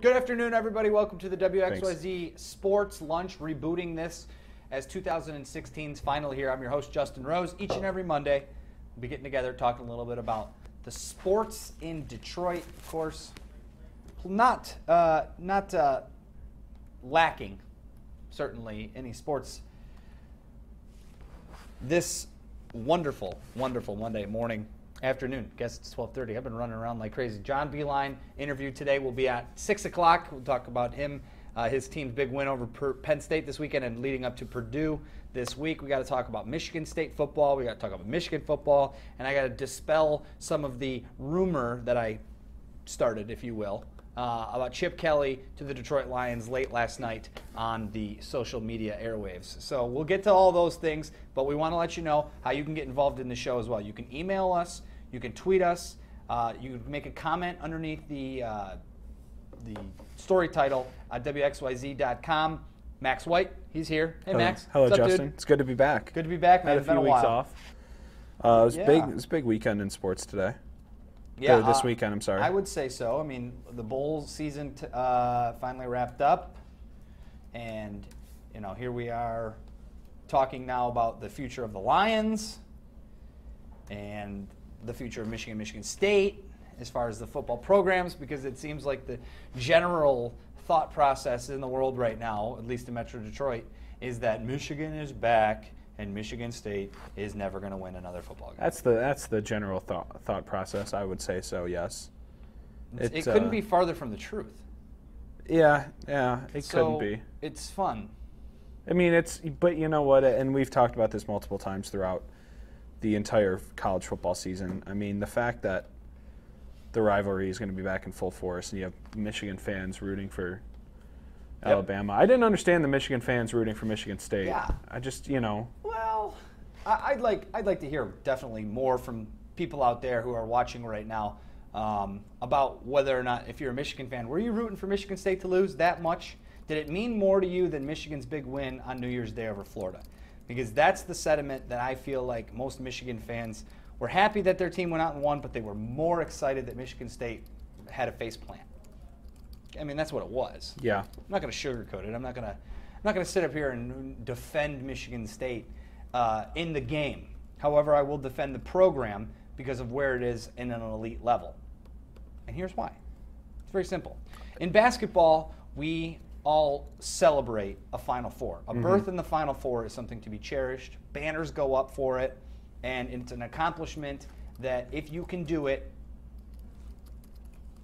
Good afternoon, everybody. Welcome to the WXYZ Sports Lunch, rebooting this as 2016's final here. I'm your host, Justin Rose. Each and every Monday, we'll be getting together, talking a little bit about the sports in Detroit, of course. Not lacking, certainly, any sports this wonderful, wonderful Monday morning. Afternoon. Guess it's 12:30. I've been running around like crazy. John Beilein interview today will be at 6 o'clock. We'll talk about him, his team's big win over Penn State this weekend and leading up to Purdue this week. We got to talk about Michigan State football. We got to talk about Michigan football. And I got to dispel some of the rumor that I started, if you will, about Chip Kelly to the Detroit Lions late last night on the social media airwaves. So we'll get to all those things, but we want to let you know how you can get involved in the show as well. You can email us. You can tweet us. You can make a comment underneath the story title at WXYZ.com. Max White, he's here. Hey, Max. Hello, what's up, Justin? Dude? It's good to be back. Good to be back, man. It's been a while. Had a few weeks off. It was a big weekend in sports today. Yeah. This weekend, I'm sorry. I would say so. I mean, the bowl season finally wrapped up. And, you know, here we are talking now about the future of the Lions. And the future of Michigan State as far as the football programs, because it seems like the general thought process in the world right now, at least in Metro Detroit, is that Michigan is back and Michigan State is never going to win another football game. That's the general thought process. I would say so, yes. It couldn't be farther from the truth. Yeah, couldn't be. It's fun. I mean, but you know what, and we've talked about this multiple times throughout the entire college football season. I mean, the fact that the rivalry is going to be back in full force and you have Michigan fans rooting for Alabama. I didn't understand the Michigan fans rooting for Michigan State. Yeah. I just, you know. Well, I'd like to hear definitely more from people out there who are watching right now about whether or not, if you're a Michigan fan, were you rooting for Michigan State to lose that much? Did it mean more to you than Michigan's big win on New Year's Day over Florida? Because that's the sentiment that I feel like most Michigan fans were happy that their team went out and won, but they were more excited that Michigan State had a face plant. I mean, that's what it was. Yeah. I'm not going to sugarcoat it. I'm not going to sit up here and defend Michigan State in the game. However, I will defend the program because of where it is in an elite level. And here's why. It's very simple. In basketball, we all celebrate a Final Four. A birth in the Final Four is something to be cherished. Banners go up for it, and it's an accomplishment that if you can do it,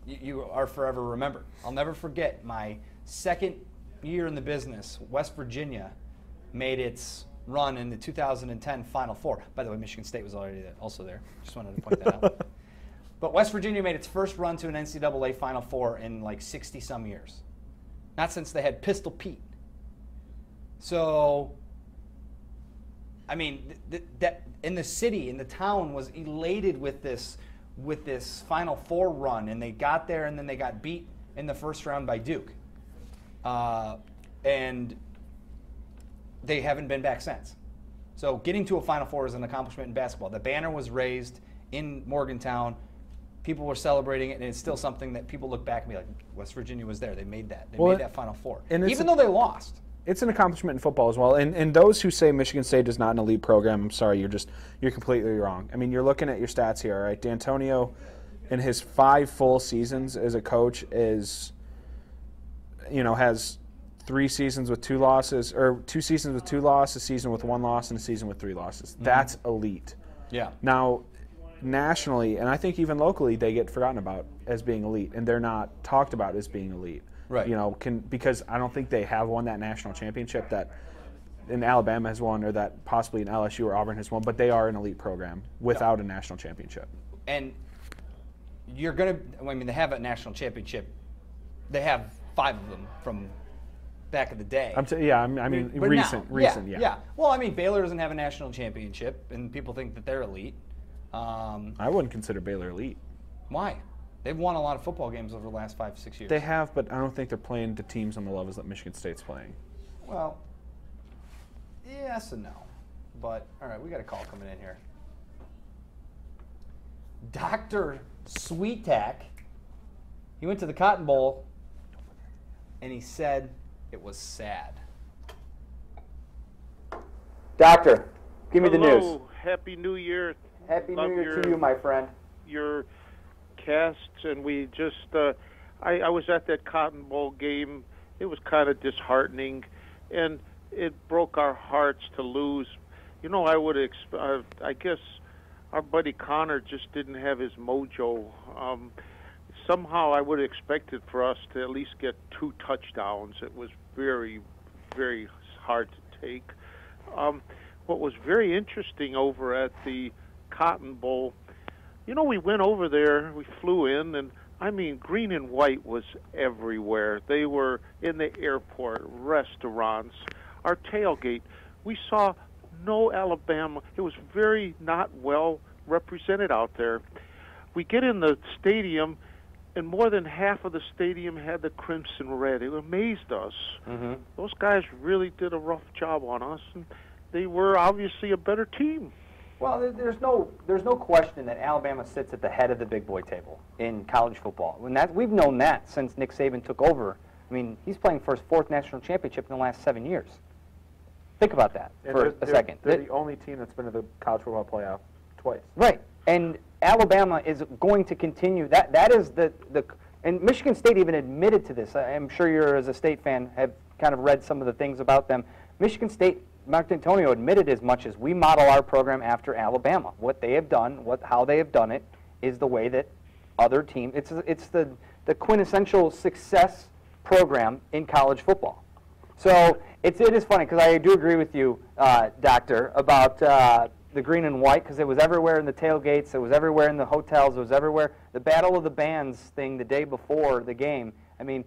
you are forever remembered. I'll never forget my second year in the business. West Virginia made its run in the 2010 Final Four. By the way, Michigan State was already also there. Just wanted to point that out. But West Virginia made its first run to an NCAA Final Four in like 60-some years. Not since they had Pistol Pete. So, I mean, that in the city, in the town, was elated with this Final Four run, and they got there, and then they got beat in the first round by Duke, and they haven't been back since. So, getting to a Final Four is an accomplishment in basketball. The banner was raised in Morgantown. People were celebrating it, and it's still something that people look back and be like, West Virginia was there. They made that. They made that Final Four. And even though they lost. It's an accomplishment in football as well. And those who say Michigan State is not an elite program, I'm sorry, you're completely wrong. I mean, you're looking at your stats here, all right? D'Antonio, in his 5 full seasons as a coach, has 3 seasons with 2 losses, or 2 seasons with 2 losses, a season with 1 loss, and a season with 3 losses. That's elite. Yeah. Now, nationally, and I think even locally, they get forgotten about as being elite, and they're not talked about as being elite. Right. You know, because I don't think they have won that national championship that an Alabama has won, or that possibly an LSU or Auburn has won, but they are an elite program without a national championship. And you're going to, I mean, they have a national championship. They have 5 of them from back in the day. I mean, recent. Well, I mean, Baylor doesn't have a national championship, and people think that they're elite. I wouldn't consider Baylor elite. Why? They've won a lot of football games over the last 5-6 years. They have, but I don't think they're playing to teams on the levels that Michigan State's playing. Well, yes and no. But, all right, we got a call coming in here. Dr. Sweetak, he went to the Cotton Bowl and he said it was sad. Doctor, give me the news. Happy New Year. Happy New Year to you, my friend. Your casts, and we just, I was at that Cotton Bowl game. It was kind of disheartening, and it broke our hearts to lose. You know, I would I guess our buddy Connor just didn't have his mojo. Somehow I would have expected for us to at least get 2 touchdowns. It was very, very hard to take. What was very interesting over at the Cotton Bowl, you know, we went over there, we flew in, and I mean, green and white was everywhere. They were in the airport, restaurants, our tailgate. We saw no Alabama. It was very not well represented out there. We get in the stadium, and more than half of the stadium had the crimson red. It amazed us. Mm-hmm. Those guys really did a rough job on us, and they were obviously a better team. Well, there's no question that Alabama sits at the head of the big boy table in college football. And that, we've known that since Nick Saban took over. I mean, he's playing for his 4th national championship in the last 7 years. Think about that for a second. They're the only team that's been to the college football playoff twice. Right. And Alabama is going to continue. That is the and Michigan State even admitted to this. I'm sure you, as a State fan, have kind of read some of the things about them. Michigan State, Mark D'Antonio admitted as much as, we model our program after Alabama. What they have done, how they have done it, is the way that other teams. It's the quintessential success program in college football. So it is funny, because I do agree with you, Doctor, about the green and white, because it was everywhere in the tailgates, it was everywhere in the hotels, it was everywhere. The Battle of the Bands thing the day before the game. I mean,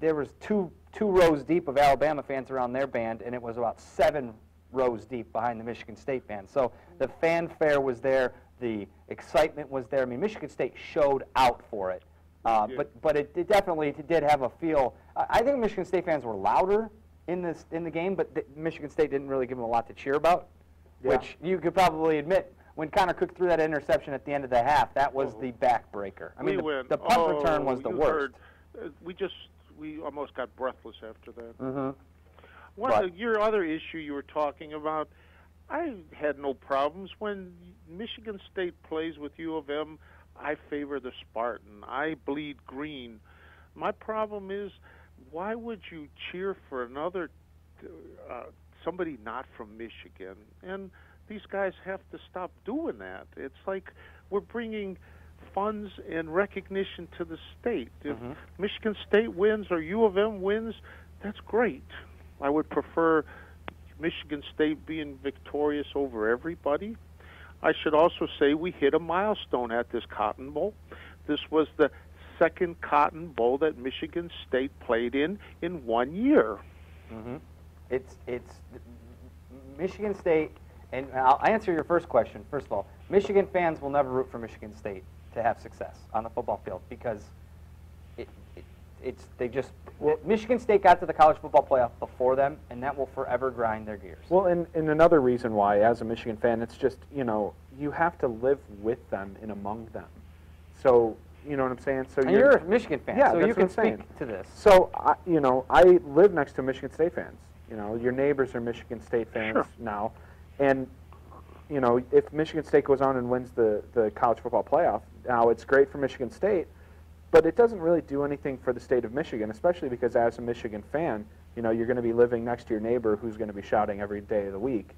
there was two rows deep of Alabama fans around their band, and it was about 7 rows deep behind the Michigan State band. So the fanfare was there, the excitement was there. I mean, Michigan State showed out for it, but it definitely did have a feel. I think Michigan State fans were louder in the game, but Michigan State didn't really give them a lot to cheer about, which you could probably admit. When Connor Cook threw that interception at the end of the half, that was the backbreaker. I mean, the punt return was the worst. We almost got breathless after that. Mm-hmm. Your other issue you were talking about, I had no problems. When Michigan State plays with U of M, I favor the Spartan. I bleed green. My problem is, why would you cheer for another, somebody not from Michigan? And these guys have to stop doing that. It's like we're bringing funds and recognition to the state. If Michigan State wins or U of M wins, that's great. I would prefer Michigan State being victorious over everybody. I should also say we hit a milestone at this Cotton Bowl. This was the 2nd Cotton Bowl that Michigan State played in 1 year. Mm-hmm. It's Michigan State, and I'll answer your first question. First of all, Michigan fans will never root for Michigan State to have success on the football field, because Michigan State got to the college football playoff before them, and that will forever grind their gears. Well, and another reason why, as a Michigan fan, it's just, you know, you have to live with them and among them. So, you know what I'm saying? So you're a Michigan fan, yeah, so you can speak to this. So, you know, I live next to Michigan State fans. You know, your neighbors are Michigan State fans now, and you know, if Michigan State goes on and wins the college football playoff, now it's great for Michigan State, but it doesn't really do anything for the state of Michigan, especially because as a Michigan fan, you know, you're going to be living next to your neighbor who's going to be shouting every day of the week,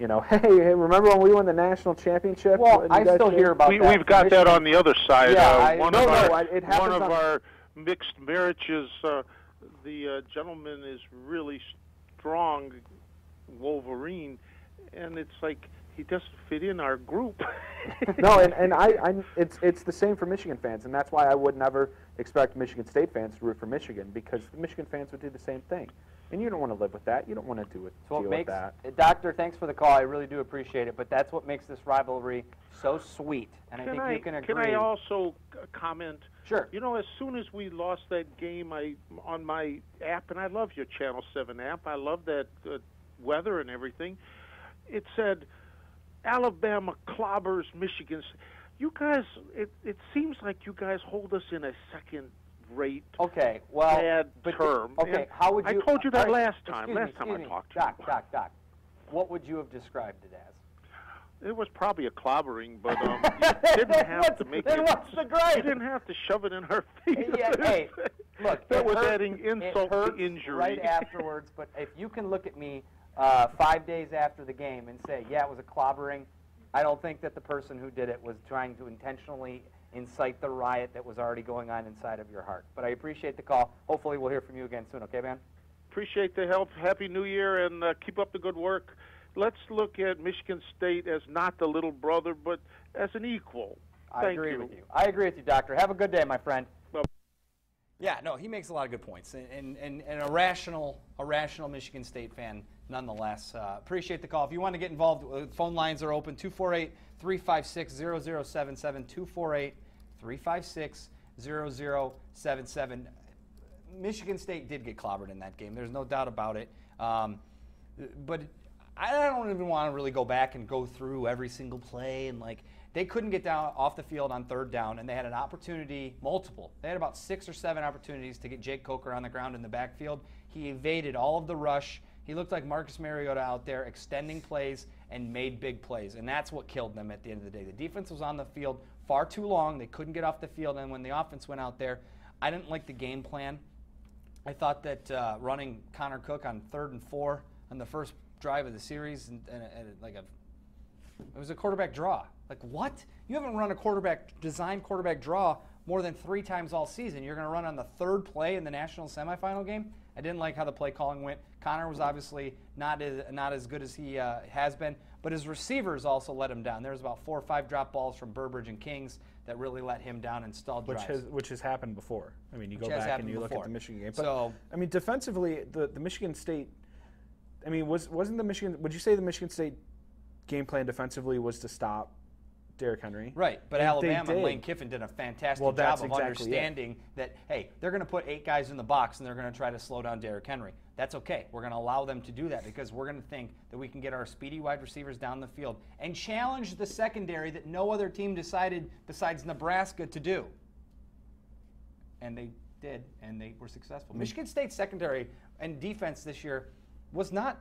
you know, hey, remember when we won the national championship? Well, I still hear about that. We've got that on the other side. Yeah, one of our mixed marriages, the gentleman is really strong Wolverine, and it's like, he doesn't fit in our group. No, it's the same for Michigan fans, and that's why I would never expect Michigan State fans to root for Michigan, because the Michigan fans would do the same thing, and you don't want to live with that. You don't want to deal with that. Doctor, thanks for the call. I really do appreciate it, but that's what makes this rivalry so sweet, and I think you can agree. Can I also comment? Sure. You know, as soon as we lost that game, on my app, and I love your Channel 7 app. I love that weather and everything. It said, Alabama clobbers Michigan. You guys, it seems like you guys hold us in a second great term. Okay, and how would you? I told you that last time. Last time I talked to you. Doc. What would you have described it as? It was probably a clobbering, but you didn't have to make it. What's the gripe? You didn't have to shove it in her face. Yeah, hey, look, that was adding insult to injury. Right afterwards, but if you can look at me 5 days after the game and say, yeah, it was a clobbering, I don't think that the person who did it was trying to intentionally incite the riot that was already going on inside of your heart. But I appreciate the call. Hopefully we'll hear from you again soon. Okay, man? Appreciate the help. Happy New Year, and keep up the good work. Let's look at Michigan State as not the little brother, but as an equal. I agree with you. I agree with you, Doctor. Have a good day, my friend. Well, yeah, no, he makes a lot of good points, and a rational Michigan State fan nonetheless. Appreciate the call. If you want to get involved, phone lines are open, 248-356-0077, 248-356-0077. Michigan State did get clobbered in that game. There's no doubt about it. But I don't even want to really go back and go through every single play. And, like, they couldn't get down off the field on third down, and they had an opportunity, multiple. They had about 6 or 7 opportunities to get Jake Coker on the ground in the backfield. He evaded all of the rush. He looked like Marcus Mariota out there extending plays and made big plays, and that's what killed them at the end of the day. The defense was on the field far too long. They couldn't get off the field, and when the offense went out there, I didn't like the game plan. I thought that running Connor Cook on 3rd and 4 on the first drive of the series, it was a quarterback draw. Like, what? You haven't run a designed quarterback draw more than 3 times all season. You're going to run on the 3rd play in the national semifinal game? I didn't like how the play calling went. Connor was obviously not as good as he has been, but his receivers also let him down. There was about 4 or 5 drop balls from Burbridge and Kings that really let him down and stalled drives. Which has happened before. I mean, you go back and you look at the Michigan game. But, so, I mean, defensively, the Michigan State, I mean, would you say the Michigan State game plan defensively was to stop Derrick Henry? Right, but Alabama and Lane Kiffin did a fantastic job of understanding that, hey, they're going to put 8 guys in the box and they're going to try to slow down Derrick Henry. That's okay. We're going to allow them to do that because we're going to think that we can get our speedy wide receivers down the field and challenge the secondary that no other team decided besides Nebraska to do. And they did, and they were successful. Michigan State's secondary and defense this year was not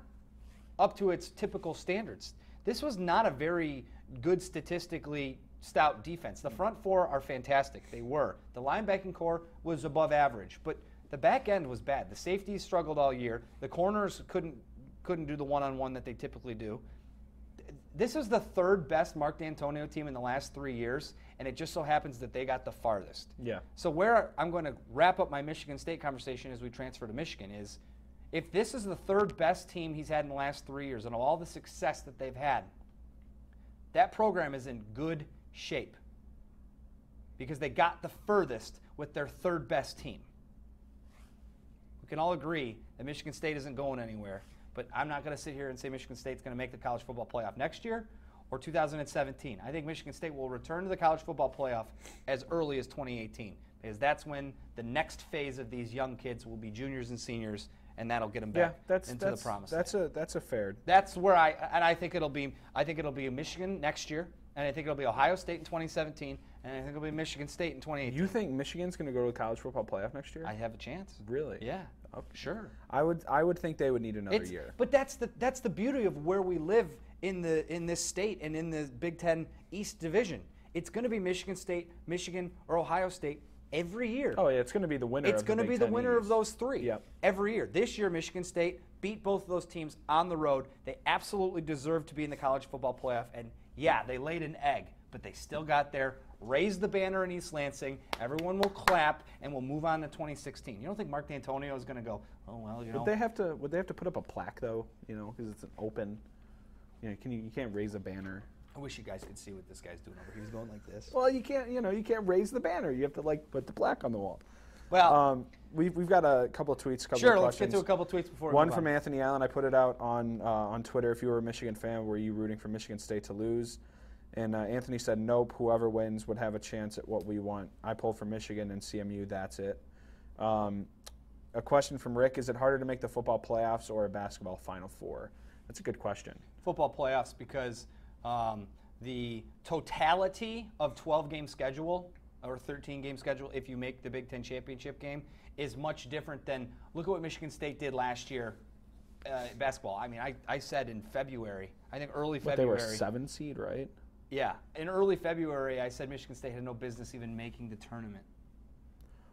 up to its typical standards. This was not a very good, statistically stout defense. The front 4 are fantastic. They were. The linebacking corps was above average, but the back end was bad. The safeties struggled all year. The corners couldn't do the one-on-one that they typically do. This is the 3rd best Mark D'Antonio team in the last 3 years, and it just so happens that they got the farthest. Yeah. So where I'm going to wrap up my Michigan State conversation as we transfer to Michigan is, if this is the 3rd best team he's had in the last 3 years and all the success that they've had, that program is in good shape because they got the furthest with their 3rd best team. We can all agree that Michigan State isn't going anywhere, but I'm not going to sit here and say Michigan State's going to make the college football playoff next year or 2017. I think Michigan State will return to the college football playoff as early as 2018 because that's when the next phase of these young kids will be juniors and seniors, and that'll get them back into the promise. That's a fair. That's where I think it'll be Michigan next year, and I think it'll be Ohio State in 2017, and I think it'll be Michigan State in 2018. You think Michigan's going to go to the college football playoff next year? I have a chance. Really? Yeah. Okay. Sure. I would think they would need another year. But that's the beauty of where we live in this state and in the Big Ten East Division. It's going to be Michigan State, Michigan, or Ohio State every year. Oh, yeah, it's going to be the winner. It's going to be the winner of those 3 every year. This year, Michigan State beat both of those teams on the road. They absolutely deserve to be in the college football playoff, and, yeah, they laid an egg, but they still got there, raised the banner in East Lansing. Everyone will clap, and we'll move on to 2016. You don't think Mark D'Antonio is going to go, oh, well, you know. Would they have to put up a plaque, though, you know, because it's an open, you know, you can't raise a banner. I wish you guys could see what this guy's doing over here. He's going like this. Well, you can't raise the banner. You have to like put the plaque on the wall. Well, we've got a couple of tweets. Sure, let's get to a couple of tweets before. One from Anthony Allen. I put it out on Twitter. If you were a Michigan fan, were you rooting for Michigan State to lose? And Anthony said, nope. Whoever wins would have a chance at what we want. I pulled for Michigan and CMU. That's it. A question from Rick: is it harder to make the football playoffs or a basketball Final Four? That's a good question. Football playoffs because. The totality of 12-game schedule or 13-game schedule if you make the Big Ten championship game is much different than look at what Michigan State did last year basketball. I mean, I said in February, I think early February. But they were 7 seed, right? Yeah. In early February, I said Michigan State had no business even making the tournament.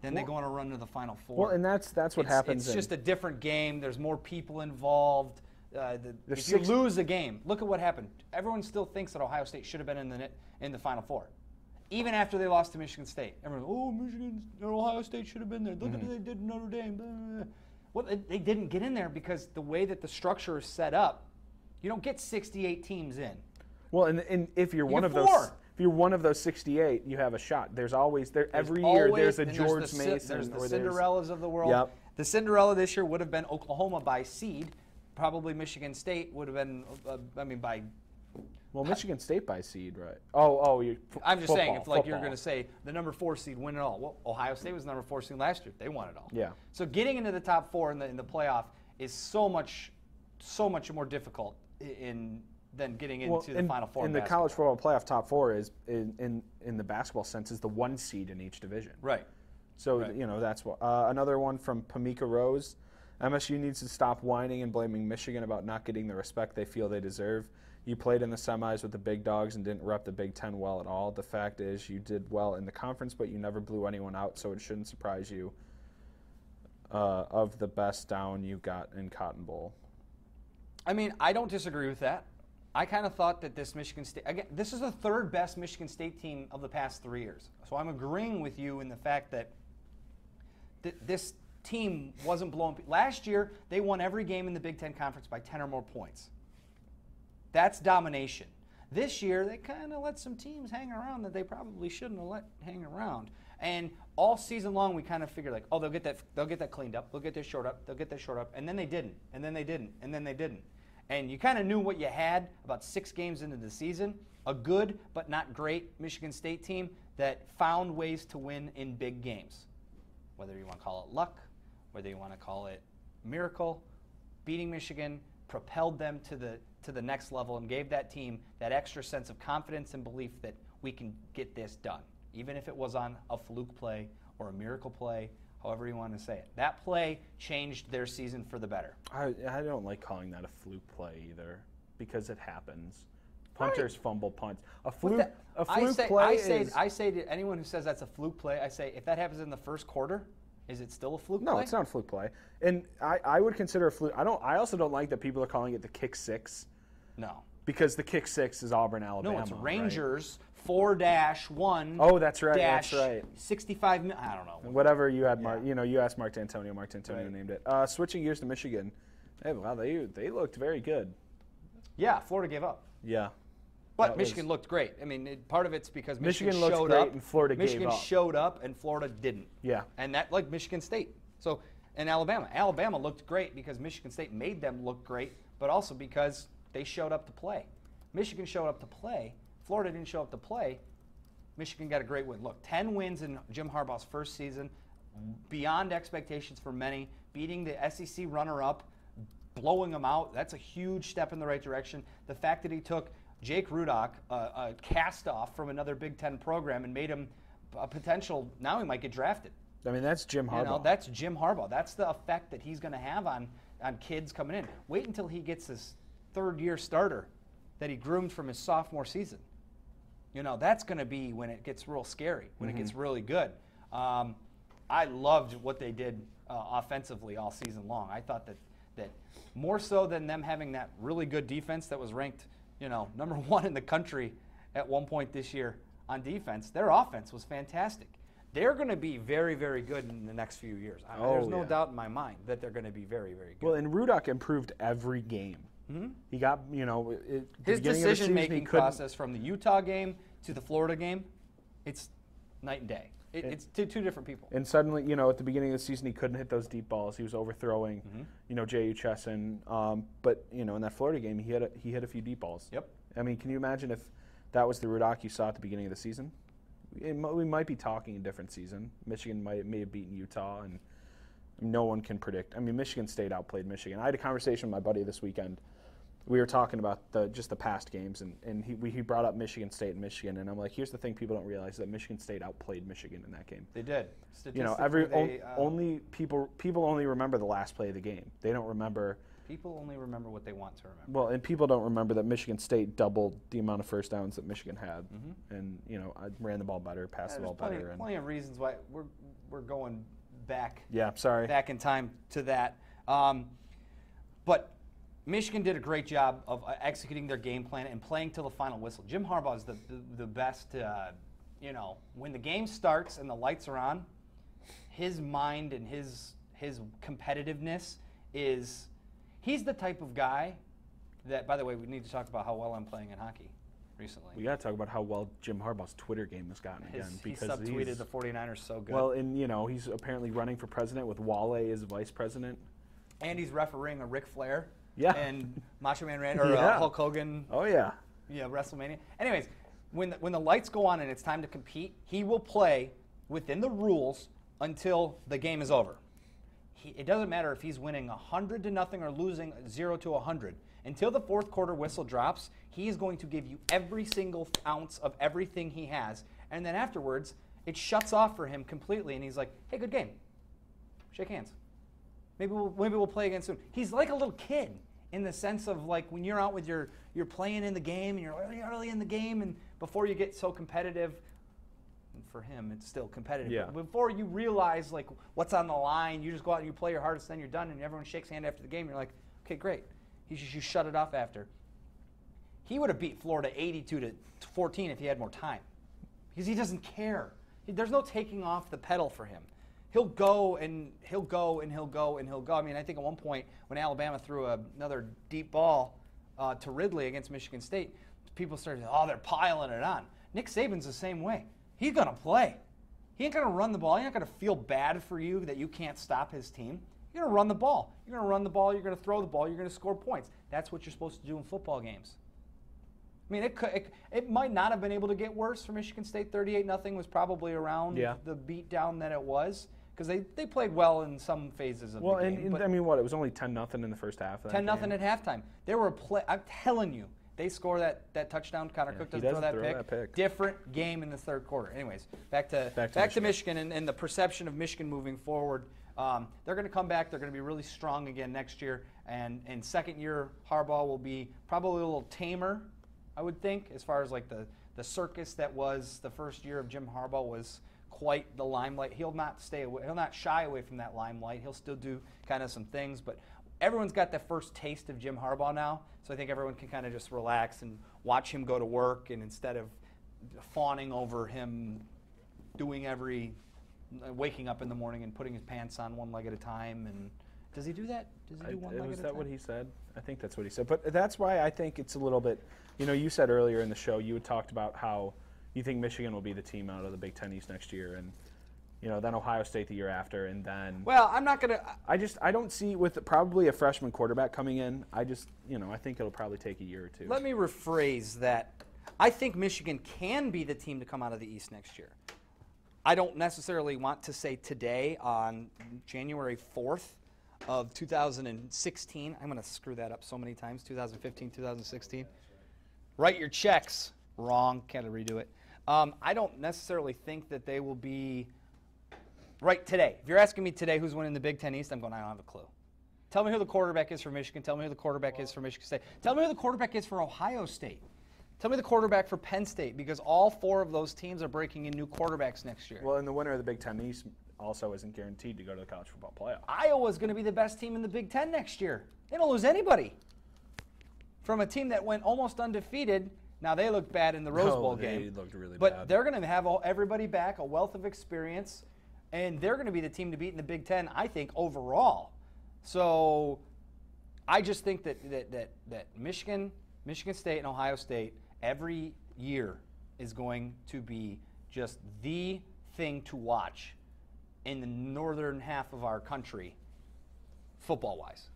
Then they go on a run to the Final Four. Well, and that's what happens. It's just a different game. There's more people involved. If you lose a game, look at what happened. Everyone still thinks that Ohio State should have been in the Final Four. Even after they lost to Michigan State. Everyone, oh, Ohio State should have been there. Look at what they did in Notre Dame. Well, they didn't get in there because the way that the structure is set up, you don't get 68 teams in. Well, and if you're one of those, if you're one of those 68, you have a shot. There's always every year there's a George Mason. There's the Cinderellas of the world. Yep. The Cinderella this year would have been Oklahoma by seed. Probably Michigan State would have been. Michigan State by seed, right? I'm just saying, if you're going to say the number 4 seed win it all. Well, Ohio State was the number 4 seed last year. They won it all. Yeah. So getting into the top 4 in the playoff is so much more difficult than getting into the Final Four. And the college football playoff top 4 is in the basketball sense is the 1 seed in each division. Right. So that's what. Another one from Pamika Rose. MSU needs to stop whining and blaming Michigan about not getting the respect they feel they deserve. You played in the semis with the big dogs and didn't rep the Big Ten well at all. The fact is you did well in the conference, but you never blew anyone out, so it shouldn't surprise you of the best down you got in Cotton Bowl. I mean, I don't disagree with that. I kind of thought that this Michigan State, again, this is the third best Michigan State team of the past 3 years. So I'm agreeing with you in the fact that this team wasn't blown. Last year, they won every game in the Big Ten Conference by 10 or more points. That's domination. This year, they kind of let some teams hang around that they probably shouldn't have let hang around. And all season long, we kind of figured like, oh, they'll get that cleaned up. They'll get this shored up. They'll get this shored up. And then they didn't. And then they didn't. And then they didn't. And you kind of knew what you had about 6 games into the season, a good but not great Michigan State team that found ways to win in big games. Whether you want to call it luck, whether you want to call it miracle, beating Michigan propelled them to the next level and gave that team that extra sense of confidence and belief that we can get this done, even if it was on a fluke play or a miracle play. However you want to say it. That play changed their season for the better. I don't like calling that a fluke play either because it happens. Punters fumble punts. I say to anyone who says that's a fluke play, I say if that happens in the first quarter, is it still a fluke play? No, it's not a fluke play. And I would consider a fluke. I also don't like that people are calling it the kick six. No. Because the kick six is Auburn, Alabama. No, it's Rangers. Right? 4-1. Oh, that's right. That's right. 65. I don't know. Whatever you had, Mark. Yeah. You know, you asked Mark D'Antonio. Mark D'Antonio named it. Switching gears to Michigan. Hey, wow, they looked very good. Yeah, Florida gave up. Yeah, but Michigan looked great. I mean, part of it's because Michigan showed up and Florida gave up. Michigan showed up and Florida didn't. Yeah, and that like Michigan State. So and Alabama looked great because Michigan State made them look great, but also because they showed up to play. Michigan showed up to play. Florida didn't show up to play. Michigan got a great win. Look, 10 wins in Jim Harbaugh's first season, beyond expectations for many, beating the SEC runner-up, blowing them out. That's a huge step in the right direction. The fact that he took Jake Rudock, a cast-off from another Big Ten program, and made him a potential, now he might get drafted. I mean, that's Jim Harbaugh. You know, that's Jim Harbaugh. That's the effect that he's going to have on kids coming in. Wait until he gets his third-year starter that he groomed from his sophomore season. You know, that's going to be when it gets real scary, when it gets really good. I loved what they did offensively all season long. I thought that more so than them having that really good defense that was ranked, you know, #1 in the country at one point this year on defense, their offense was fantastic. They're going to be very, very good in the next few years. I mean, there's no doubt in my mind that they're going to be very, very good. Well, and Rudock improved every game. He got, you know, his decision-making process from the Utah game to the Florida game, it's night and day. It's two different people. And suddenly, you know, at the beginning of the season, he couldn't hit those deep balls. He was overthrowing, you know, J.U. Chesson. But, you know, in that Florida game, he hit a few deep balls. Yep. I mean, can you imagine if that was the Rudock you saw at the beginning of the season? We might be talking a different season. Michigan may have beaten Utah, and no one can predict. I mean, Michigan State outplayed Michigan. I had a conversation with my buddy this weekend we were talking about just the past games, and he brought up Michigan State and Michigan, and I'm like, here's the thing people don't realize, that Michigan State outplayed Michigan in that game. They did. You know, people only remember the last play of the game. They don't remember. People only remember what they want to remember. Well, and people don't remember that Michigan State doubled the amount of first downs that Michigan had, and you know, ran the ball better, passed the ball better. There's plenty of reasons why we're going back. Yeah, sorry. Back in time to that, but Michigan did a great job of executing their game plan and playing till the final whistle. Jim Harbaugh is the best. You know, when the game starts and the lights are on, his mind and his competitiveness is. He's the type of guy that, by the way, we need to talk about how well I'm playing in hockey recently. We got to talk about how well Jim Harbaugh's Twitter game has gotten again. Because he subtweeted the 49ers so good. Well, and, you know, he's apparently running for president with Wale as vice president. And he's refereeing a Ric Flair. Yeah. And Macho Man Randy, or Hulk Hogan. Oh, yeah. Yeah, WrestleMania. Anyways, when the lights go on and it's time to compete, he will play within the rules until the game is over. It doesn't matter if he's winning 100-0 or losing 0-100. Until the fourth quarter whistle drops, he is going to give you every single ounce of everything he has. And then afterwards, it shuts off for him completely, and he's like, hey, good game. Shake hands. Maybe we'll play again soon. He's like a little kid in the sense of, like, when you're out with you're playing in the game, and you're early in the game, and before you get so competitive. And for him, it's still competitive. Yeah. But before you realize, like, what's on the line, you just go out and you play your hardest, then you're done, and everyone shakes hand after the game. You're like, okay, great. You shut it off after. He would have beat Florida 82-14 if he had more time, because he doesn't care. There's no taking off the pedal for him. He'll go and he'll go and he'll go and he'll go. I mean, I think at one point when Alabama threw another deep ball to Ridley against Michigan State, people started, oh, they're piling it on. Nick Saban's the same way. He's going to play. He ain't going to run the ball. He's not going to feel bad for you that you can't stop his team. You're going to run the ball. You're going to run the ball. You're going to throw the ball. You're going to score points. That's what you're supposed to do in football games. I mean, it might not have been able to get worse for Michigan State. 38-0 was probably around the beatdown that it was, because they played well in some phases of the game. Well, I mean, what? It was only 10-0 in the first half. 10-0 at halftime. There were I'm telling you. They score that touchdown. Connor Cook doesn't throw that pick. Different game in the third quarter. Anyways, back to Michigan and the perception of Michigan moving forward. They're going to come back. They're going to be really strong again next year. And second year Harbaugh will be probably a little tamer, I would think, as far as like the circus that was the first year of Jim Harbaugh was quite the limelight. He'll not stay away. He'll not shy away from that limelight. He'll still do kind of some things, but. Everyone's got the first taste of Jim Harbaugh now, so I think everyone can kind of just relax and watch him go to work, and instead of fawning over him doing waking up in the morning and putting his pants on one leg at a time. And does he do that? Does he do one leg at a time? Is that what he said? I think that's what he said. But that's why I think it's a little bit, you know, you said earlier in the show, you had talked about how you think Michigan will be the team out of the Big Ten East next year, and you know, then Ohio State the year after, and then. Well, I'm not gonna. I don't see with probably a freshman quarterback coming in. You know, I think it'll probably take a year or two. Let me rephrase that. I think Michigan can be the team to come out of the East next year. I don't necessarily want to say today on January 4th of 2016. I'm gonna screw that up so many times. 2015, 2016. Write your checks wrong. Can't redo it. I don't necessarily think that they will be. Right today, if you're asking me today who's winning the Big Ten East, I'm going, I don't have a clue. Tell me who the quarterback is for Michigan. Tell me who the quarterback is for Michigan State. Tell me who the quarterback is for Ohio State. Tell me the quarterback for Penn State, because all four of those teams are breaking in new quarterbacks next year. Well, and the winner of the Big Ten East also isn't guaranteed to go to the college football playoff. Iowa's going to be the best team in the Big Ten next year. They don't lose anybody. From a team that went almost undefeated. Now, they looked bad in the Rose Bowl game. They looked really bad. But they're going to have everybody back, a wealth of experience. And they're going to be the team to beat in the Big Ten, I think, overall. So I just think that Michigan State, and Ohio State every year is going to be just the thing to watch in the northern half of our country, football-wise.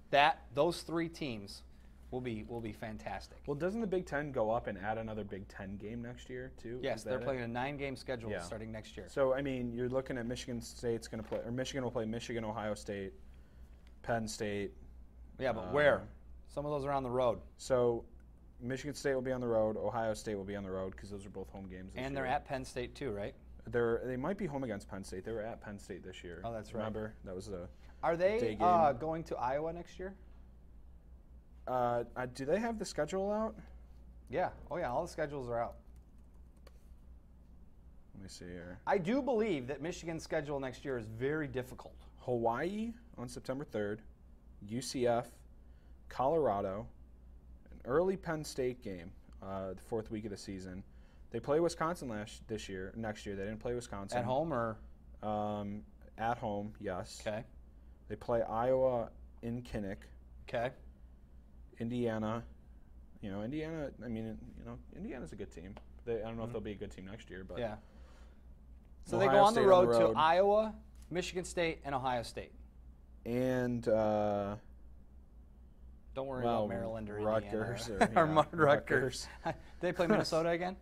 Those three teams will be fantastic. Well, doesn't the Big Ten go up and add another Big Ten game next year too? Yes, they're playing a 9-game schedule starting next year. So I mean, you're looking at Michigan State's going to play, or Michigan will play Michigan, Ohio State, Penn State. Yeah, but where? Some of those are on the road. So Michigan State will be on the road. Ohio State will be on the road because those are both home games. And they're at Penn State too, right? They might be home against Penn State. They were at Penn State this year. Oh, that's right. Remember, that was a day game. Are they going to Iowa next year? Do they have the schedule out? Yeah. Oh, yeah. All the schedules are out. Let me see here. I do believe that Michigan's schedule next year is very difficult. Hawaii on September 3rd, UCF, Colorado, an early Penn State game, the fourth week of the season. They play Wisconsin next year. They didn't play Wisconsin. At home or? At home, yes. Okay. They play Iowa in Kinnick. Okay. Indiana. You know, Indiana, I mean, you know, Indiana's a good team. I don't know if they'll be a good team next year, but. Yeah. So Ohio they go on the road to Iowa, Michigan State, and Ohio State. And. Don't worry about Maryland or Rutgers. Indiana. Or, yeah, Rutgers. They play Minnesota again?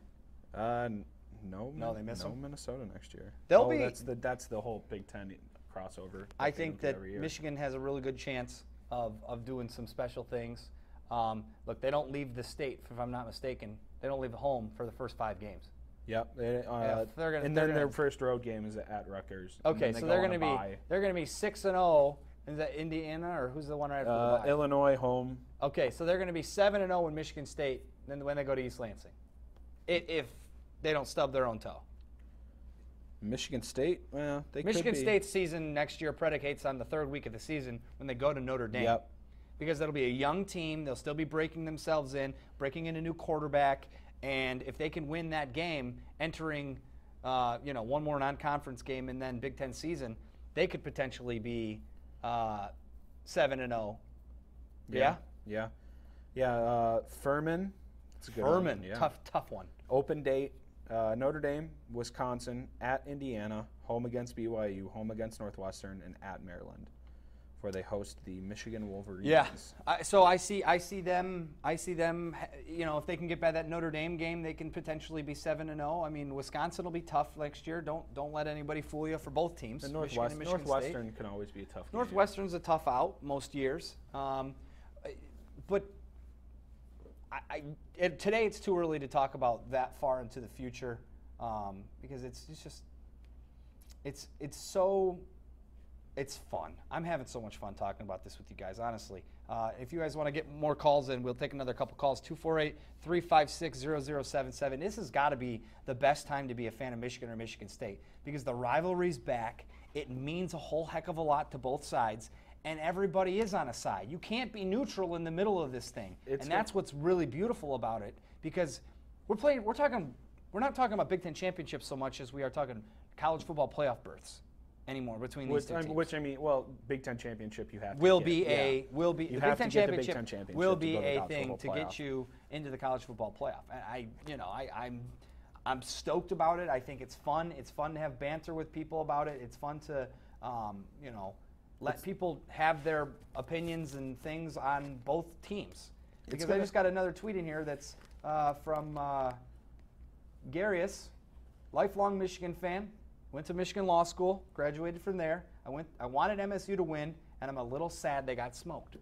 No, they miss Minnesota next year. That's the whole Big Ten crossover. I think that Michigan has a really good chance of doing some special things. Look, they don't leave the state, if I'm not mistaken. They don't leave home for the first 5 games. Yep. Their first road game is at Rutgers. Okay, so they're going to be 6-0. Is that Indiana or who's the one right after the bye? Illinois home. Okay, so they're going to be 7-0 when Michigan State. Then when they go to East Lansing, if they don't stub their own toe. Michigan State, well, they could be. Michigan State's season next year predicates on the third week of the season when they go to Notre Dame. Yep. Because that'll be a young team. They'll still be breaking in a new quarterback, and if they can win that game, entering, one more non-conference game and then Big Ten season, they could potentially be. 7-0. Yeah. Furman. It's a good Furman. One. Yeah. Tough one. Open date. Notre Dame, Wisconsin, at Indiana, home against BYU, home against Northwestern, and at Maryland, where they host the Michigan Wolverines. Yeah. I see them. You know, if they can get by that Notre Dame game, they can potentially be 7-0. I mean, Wisconsin will be tough next year. Don't let anybody fool you for both teams. And Northwestern can always be a tough. Northwestern's a tough out most years. But today it's too early to talk about that far into the future because it's fun. I'm having so much fun talking about this with you guys, honestly. If you guys want to get more calls in, we'll take another couple calls. 248-356-0077. This has got to be the best time to be a fan of Michigan or Michigan State because the rivalry's back. It means a whole heck of a lot to both sides, and everybody is on a side. You can't be neutral in the middle of this thing, and that's what's really beautiful about it because we're not talking about Big Ten championships so much as we are talking college football playoff berths. Anymore between these two teams. Which I mean, well, Big Ten championship you have will to be get. A yeah. will be you the have Big, Ten to get the Big Ten championship will be a thing to get you into the college football playoff. And I'm stoked about it. I think it's fun. It's fun to have banter with people about it. It's fun to let people have their opinions and things on both teams. Because I just got another tweet in here that's from Garius, lifelong Michigan fan. Went to Michigan Law School, graduated from there. I wanted MSU to win, and I'm a little sad they got smoked.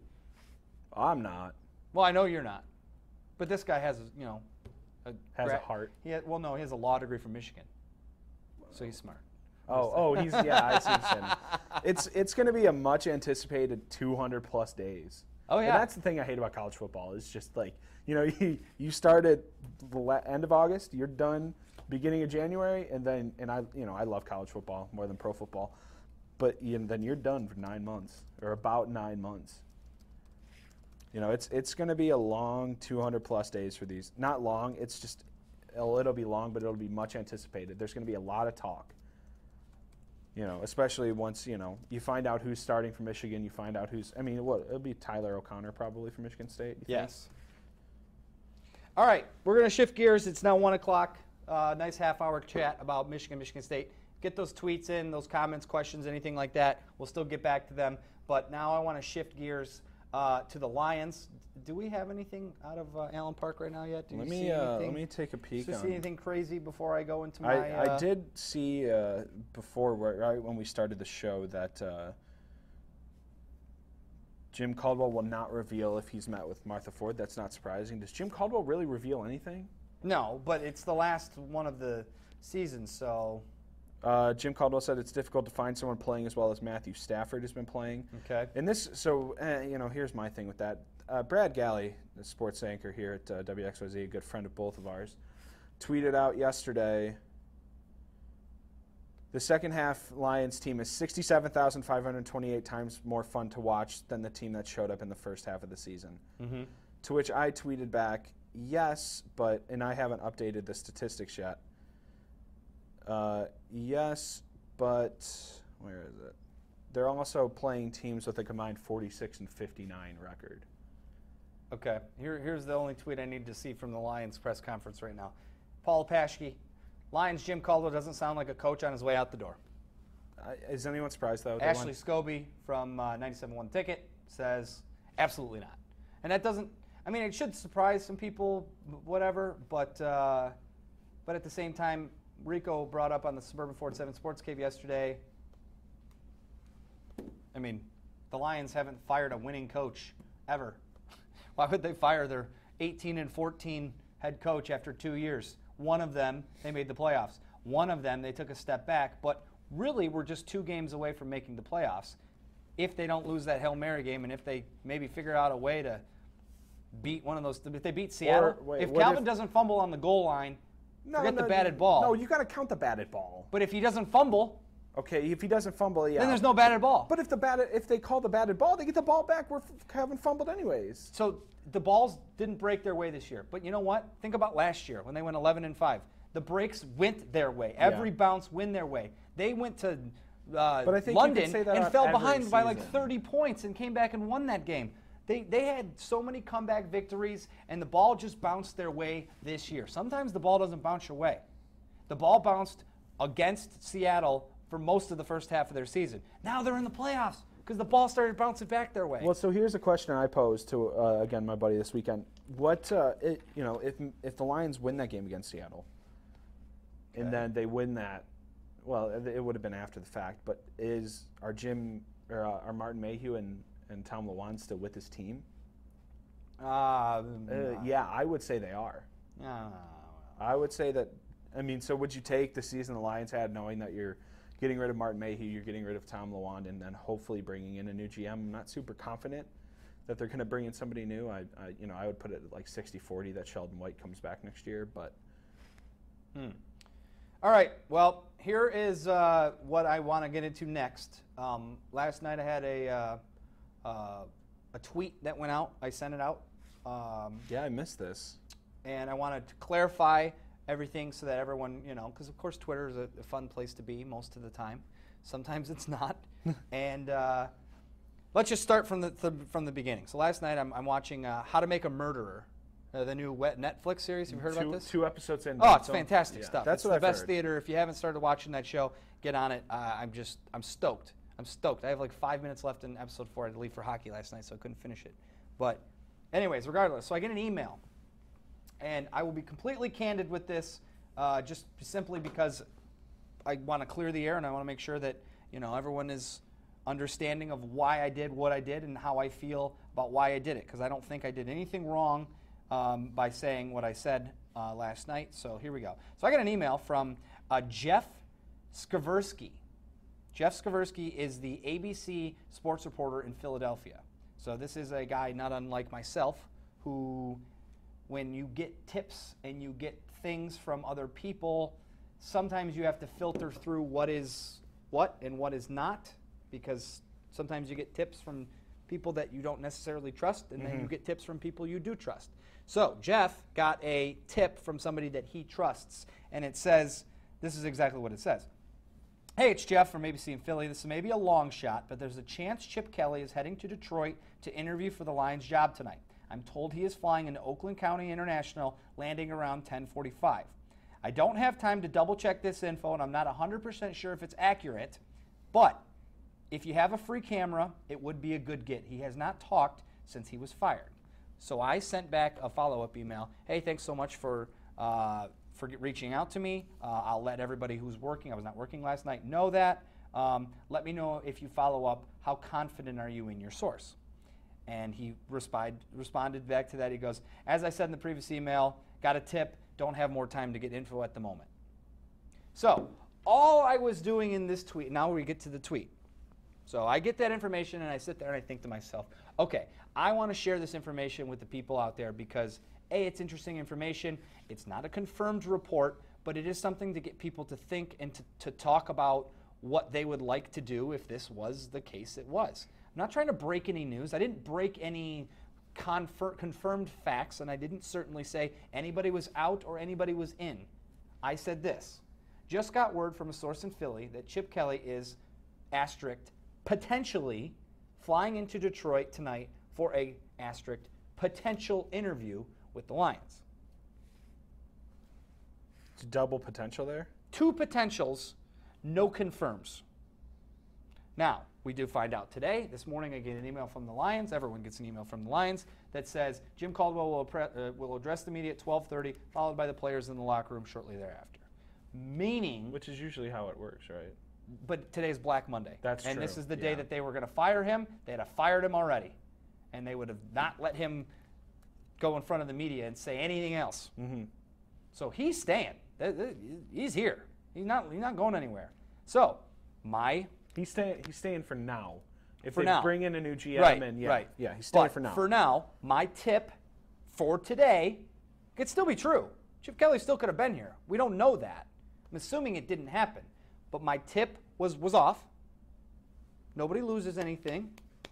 I'm not. Well, I know you're not. But this guy has, a heart. He has a law degree from Michigan. So he's smart. I see what you're saying. It's going to be a much anticipated 200-plus days. Oh, yeah. And that's the thing I hate about college football. It's just like, you start at the end of August, you're done. Beginning of January, and I love college football more than pro football, but then you're done for 9 months or about 9 months. It's going to be a long 200-plus days for these. Not long. It's just it'll be long, but it'll be much anticipated. There's going to be a lot of talk. Especially once you find out who's starting for Michigan. You find out who's. I mean, it'll be Tyler O'Connor probably for Michigan State. Yes. All right, we're going to shift gears. It's now 1 o'clock. Nice half-hour chat about Michigan, Michigan State. Get those tweets in, those comments, questions, anything like that. We'll still get back to them. But now I want to shift gears to the Lions. Do we have anything out of Allen Park right now yet? Let me take a peek. Did you see anything crazy before I go into my... I did see before, right when we started the show, that Jim Caldwell will not reveal if he's met with Martha Ford. That's not surprising. Does Jim Caldwell really reveal anything? No, but it's the last one of the season, so... Jim Caldwell said it's difficult to find someone playing as well as Matthew Stafford has been playing. Okay. And this, so, you know, here's my thing with that. Brad Galley, the sports anchor here at WXYZ, a good friend of both of ours, tweeted out yesterday, the second half Lions team is 67,528 times more fun to watch than the team that showed up in the first half of the season. Mm-hmm. To which I tweeted back, yes, but, and I haven't updated the statistics yet, yes, but where is it? They're also playing teams with a combined 46 and 59 record. Okay, here's the only tweet I need to see from the Lions press conference right now. Paul Paschke, Lions Jim Caldwell doesn't sound like a coach on his way out the door. Is anyone surprised, though? Ashley Scobie from 97.1 Ticket says absolutely not. And that doesn't, I mean, it should surprise some people, whatever, but at the same time, Rico brought up on the Suburban Ford 7 Sports Cave yesterday. I mean, the Lions haven't fired a winning coach ever. Why would they fire their 18-14 head coach after 2 years? One of them, they made the playoffs. One of them, they took a step back, but really we're just 2 games away from making the playoffs if they don't lose that Hail Mary game and if they maybe figure out a way to beat one of those. If they beat Seattle, if Calvin doesn't fumble on the goal line, forget the batted ball. No, you got to count the batted ball. But if he doesn't fumble. Okay, if he doesn't fumble, yeah. Then there's no batted ball. But if they call the batted ball, they get the ball back. We're having fumbled anyways. So the balls didn't break their way this year. But you know what? Think about last year when they went 11-5. The breaks went their way. Every bounce went their way. They went to London and fell behind by like 30 points and came back and won that game. They had so many comeback victories, and the ball just bounced their way this year. Sometimes the ball doesn't bounce your way. The ball bounced against Seattle for most of the first half of their season. Now they're in the playoffs because the ball started bouncing back their way. Well, so here's a question I posed to, again, my buddy this weekend. What, you know, if the Lions win that game against Seattle, and then they win that, well, it would have been after the fact, but are Martin Mayhew and Tom Lewand still with his team? Yeah, I would say they are. I would say that, I mean, so would you take the season the Lions had knowing that you're getting rid of Martin Mayhew, you're getting rid of Tom Lewand, and then hopefully bringing in a new GM? I'm not super confident that they're going to bring in somebody new. You know, I would put it at like 60-40 that Sheldon White comes back next year, but. All right, well, here is what I want to get into next. Last night I had a tweet that went out. I sent it out. Yeah, I missed this. And I wanted to clarify everything so that everyone, you know, because, of course, Twitter is a fun place to be most of the time. Sometimes it's not. And let's just start from the beginning. So last night I'm watching How to Make a Murderer, the new Netflix series. Have you heard about this? 2 episodes in. Oh, it's fantastic stuff. That's the best theater. If you haven't started watching that show, get on it. I'm stoked. I'm stoked. I have like 5 minutes left in episode 4. I had to leave for hockey last night, so I couldn't finish it. But anyways, regardless, so I get an email. And I will be completely candid with this just simply because I want to clear the air and I want to make sure that, you know, everyone is understanding of why I did what I did and how I feel about why I did it. Because I don't think I did anything wrong by saying what I said last night. So here we go. So I got an email from Jeff Skaversky. Jeff Skaversky is the ABC sports reporter in Philadelphia. So this is a guy not unlike myself who, when you get tips and you get things from other people, sometimes you have to filter through what is what and what is not, because sometimes you get tips from people that you don't necessarily trust, and then you get tips from people you do trust. So Jeff got a tip from somebody that he trusts, and it says, this is exactly what it says. Hey, it's Jeff from ABC in Philly. This is maybe a long shot, but there's a chance Chip Kelly is heading to Detroit to interview for the Lions job tonight. I'm told he is flying into Oakland County International, landing around 10:45. I don't have time to double-check this info, and I'm not 100% sure if it's accurate, but if you have a free camera, it would be a good get. He has not talked since he was fired. So I sent back a follow-up email. Hey, thanks so much for reaching out to me. I'll let everybody who's working, I was not working last night, know that. Let me know if you follow up. How confident are you in your source? And he responded back to that. He goes, as I said in the previous email, got a tip, don't have more time to get info at the moment. So all I was doing in this tweet, now we get to the tweet. So I get that information and I sit there and I think to myself, okay, I want to share this information with the people out there because A, it's interesting information, it's not a confirmed report, but it is something to get people to think and to talk about what they would like to do if this was the case it was. I'm not trying to break any news. I didn't break any confirmed facts, and I didn't certainly say anybody was out or anybody was in. I said this. Just got word from a source in Philly that Chip Kelly is potentially flying into Detroit tonight for a potential interview with the Lions. It's double potential there? Two potentials, no confirms. Now, we do find out today. This morning I get an email from the Lions. Everyone gets an email from the Lions that says, Jim Caldwell will address the media at 12:30, followed by the players in the locker room shortly thereafter. Meaning... Which is usually how it works, right? But today's Black Monday. That's true. And this is the day that they were going to fire him. They had fired him already. And they would have not let him go in front of the media and say anything else. Mm-hmm. So he's staying. He's here. He's not going anywhere. So my... He's staying for now. If they bring in a new GM, he's staying for now. For now, my tip for today could still be true. Chip Kelly still could have been here. We don't know that. I'm assuming it didn't happen. But my tip was off. Nobody loses anything.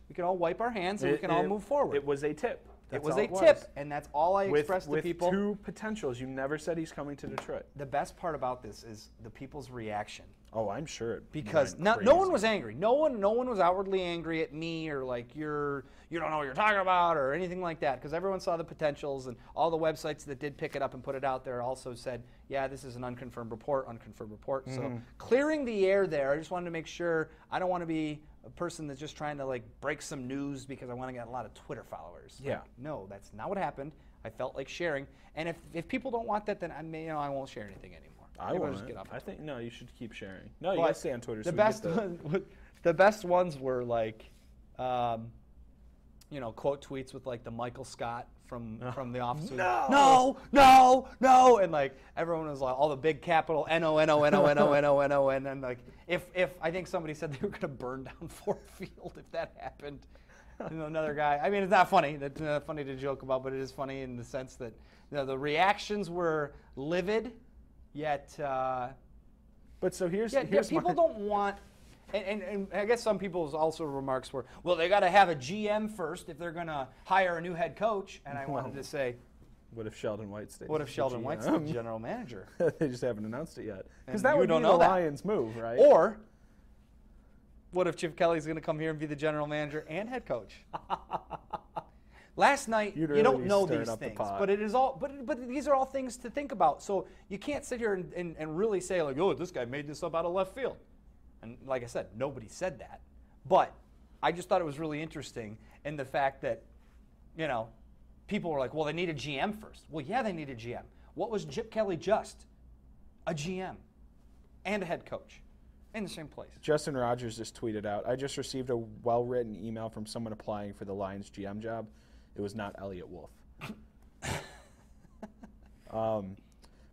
We can all wipe our hands and we can all move forward. It was a tip. It was a tip, and that's all I expressed to people. With two potentials. You never said he's coming to Detroit. The best part about this is the people's reaction. Oh, I'm sure it because no one was angry. No one was outwardly angry at me or like you don't know what you're talking about or anything like that because everyone saw the potentials and all the websites that did pick it up and put it out there also said, yeah, this is an unconfirmed report. Mm-hmm. So clearing the air there. I just wanted to make sure I don't want to be a person that's just trying to like break some news because I want to get a lot of Twitter followers. Yeah. Like, no, that's not what happened. I felt like sharing. And if people don't want that, then I won't share anything anymore. I want to get off. I think no, you should keep sharing. No, you guys stay on Twitter. The best ones were like, quote tweets with like the Michael Scott from The Office. No, and like everyone was like all the big capital NO, and then like if I think somebody said they were gonna burn down Ford Field if that happened. Another guy. I mean, it's not funny. That's not funny to joke about, but it is funny in the sense that the reactions were livid. Yet, but so here's people don't want, and I guess some people's also remarks were, well, they got to have a GM first if they're going to hire a new head coach. And I wanted to say, what if Sheldon White stays? What if Sheldon White's the general manager? They just haven't announced it yet. Because that would be the Lions' move, right? Or what if Chip Kelly's going to come here and be the general manager and head coach? Last night, you don't know these things, but it is all. But these are all things to think about. So you can't sit here and really say like, oh, this guy made this up out of left field. And like I said, nobody said that. But I just thought it was really interesting in the fact that, people were like, well, they need a GM first. Well, yeah, they need a GM. What was Chip Kelly just? A GM and a head coach. In the same place. Justin Rogers just tweeted out, I just received a well-written email from someone applying for the Lions GM job. It was not Elliot Wolf.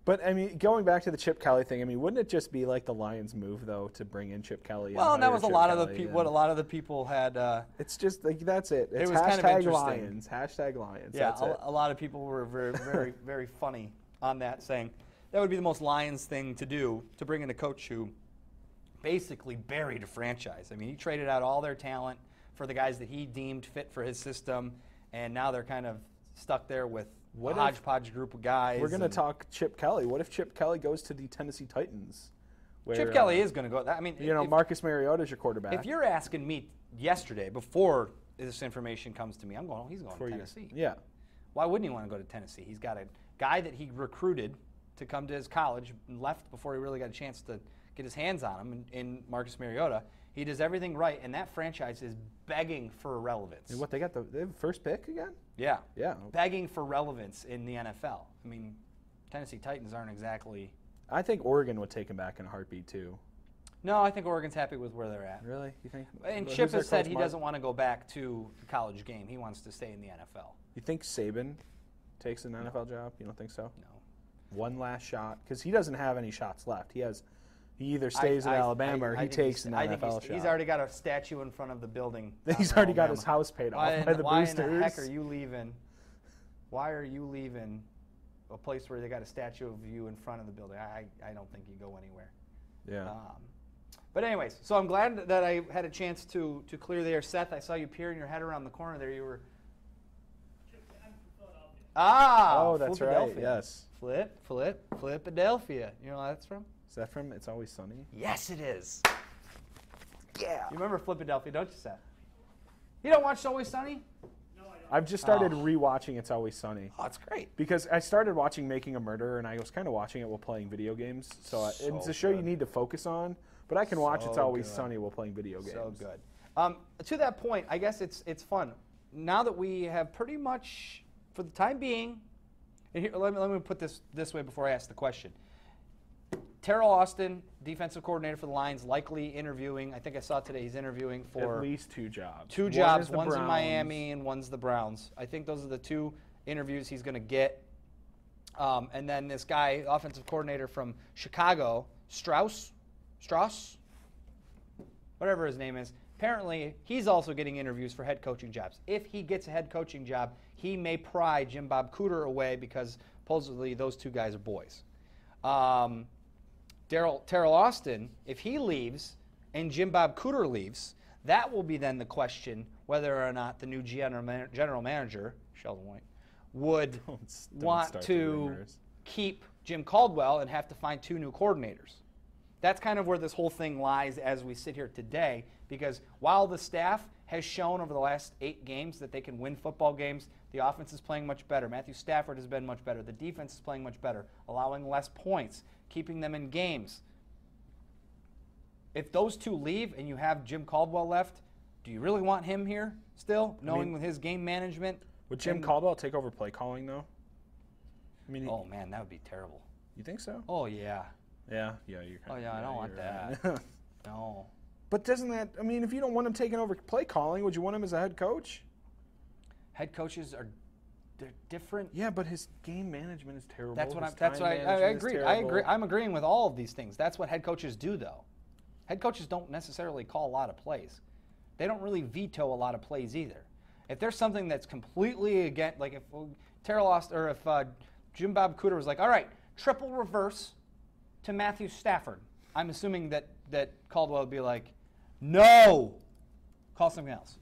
But, I mean, going back to the Chip Kelly thing, I mean, wouldn't it just be like the Lions move, though, to bring in Chip Kelly? Well, and that was what a lot of the people had. It's just, like, that's it. It's it was kind of interesting. Lions, hashtag Lions. Yeah, that's a lot of people were very, very, very funny on that, saying that would be the most Lions thing to do, to bring in a coach who basically buried a franchise. I mean, he traded out all their talent for the guys that he deemed fit for his system. And now they're kind of stuck there with a hodgepodge group of guys. We're going to talk Chip Kelly. What if Chip Kelly goes to the Tennessee Titans? Where, Chip Kelly is going to go. I mean, Marcus Mariota is your quarterback. If you're asking me yesterday, before this information comes to me, I'm going, he's going to Tennessee. Yeah. Why wouldn't he want to go to Tennessee? He's got a guy that he recruited to come to his college and left before he really got a chance to get his hands on him in Marcus Mariota. He does everything right, and that franchise is begging for relevance. And they have first pick again? Yeah. Yeah. Begging for relevance in the NFL. I mean, Tennessee Titans aren't exactly... I think Oregon would take him back in a heartbeat, too. No, I think Oregon's happy with where they're at. Really? You think? And Chip has said he doesn't want to go back to the college game. He wants to stay in the NFL. You think Saban takes an NFL job? You don't think so? No. One last shot, because he doesn't have any shots left. He has, he either stays in Alabama or he takes an NFL shot. He's already got a statue in front of the building. He's already got his house paid off by the Boosters. Why the heck are you leaving? Why are you leaving a place where they got a statue of you in front of the building? I don't think you go anywhere. Yeah. But anyways, so I'm glad that I had a chance to clear the air. Seth, I saw you peering your head around the corner there. You were. Ah. Oh, that's right. Yes. Philadelphia. You know where that's from? Is that from It's Always Sunny? Yes, it is. Yeah. You remember Philadelphia, don't you, Seth? You don't watch It's Always Sunny? No, I don't. I've just started rewatching It's Always Sunny. Oh, it's great. Because I started watching Making a Murderer, and I was kind of watching it while playing video games. So it's a show you need to focus on, but I can watch It's Always Sunny while playing video games. So good. To that point, I guess it's fun. Now that we have pretty much, for the time being, and here, let me put this way before I ask the question. Teryl Austin, defensive coordinator for the Lions, likely interviewing. I think I saw today he's interviewing for at least two jobs. Two jobs. One's in Miami and one's the Browns. I think those are the two interviews he's going to get. And then this guy, offensive coordinator from Chicago, Strauss, whatever his name is. Apparently, he's also getting interviews for head coaching jobs. If he gets a head coaching job, he may pry Jim Bob Cooter away because supposedly those two guys are boys. Teryl Austin, if he leaves and Jim Bob Cooter leaves, that will be then the question whether or not the new general manager, Sheldon White, would want to keep Jim Caldwell and have to find two new coordinators. That's kind of where this whole thing lies as we sit here today, because while the staff has shown over the last 8 games that they can win football games, the offense is playing much better. Matthew Stafford has been much better. The defense is playing much better, allowing less points, keeping them in games. If those two leave and you have Jim Caldwell left, do you really want him here still, knowing with his game management? Would Jim Caldwell take over play calling, though? I mean, oh, man, that would be terrible. You think so? Oh, yeah. Yeah, yeah, you're kind of. Oh yeah, I don't want that. No. But doesn't that? I mean, if you don't want him taking over play calling, would you want him as a head coach? Head coaches are, they're different. Yeah, but his game management is terrible. That's what I agree. I'm agreeing with all of these things. That's what head coaches do, though. Head coaches don't necessarily call a lot of plays. They don't really veto a lot of plays either. If there's something that's completely against, like if Teryl Austin or if Jim Bob Cooter was like, all right, triple reverse to Matthew Stafford, I'm assuming that Caldwell would be like, no, call something else.